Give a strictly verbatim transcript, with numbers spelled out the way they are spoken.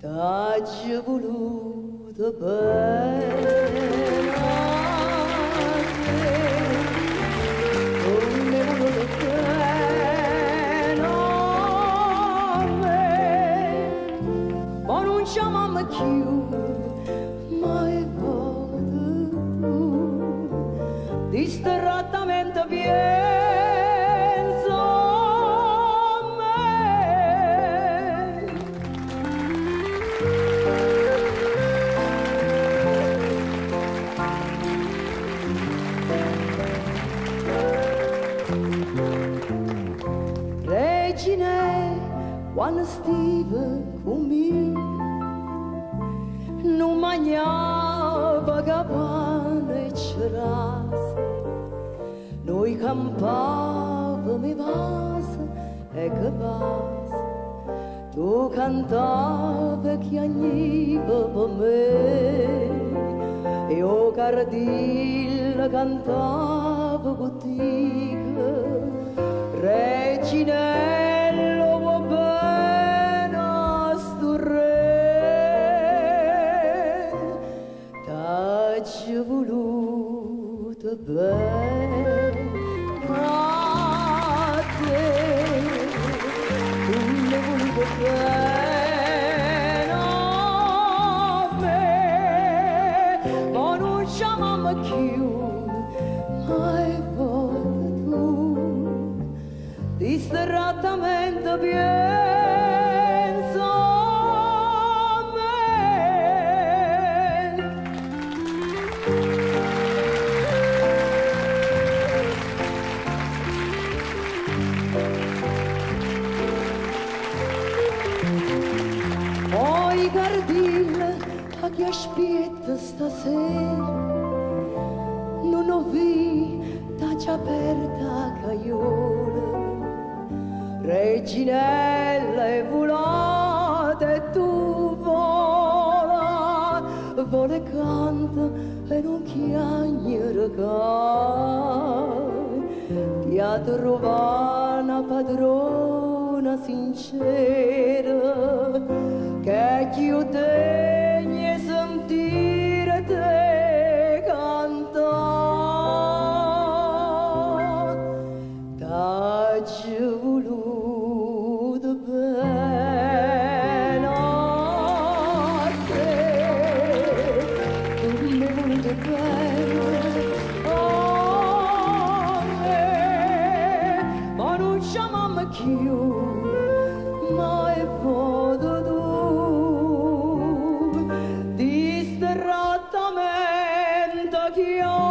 t'hagi voluto bene a me, come voluto bene a me, ma non ci amamma più, ma è volta tu, distrattamente vieni. Reginella, quando stiva con me, non mangiava gabana e cerasa, noi campavamo i vasi e cavasi, tu cantavi che agniva per me, e o cardilla cantava con te. Reginella, vuoi bene a sto re, t'hagi voluto bene a te, tu ne voluto bene a me, ma non ci amamma più, ma è volta tu, distrattamente penso a me. Oh, i cardilla, a chi aspetta stasera? Non ho vita, c'è aperta caiola. Reginella è volata e tu vola, vola e canta e non chiagnere cai. Ti ha trovato una padrona sincera che chi ho degna e sentire te cantare. T'hagi voluto you, ma è volta tu, distrattamente chiama.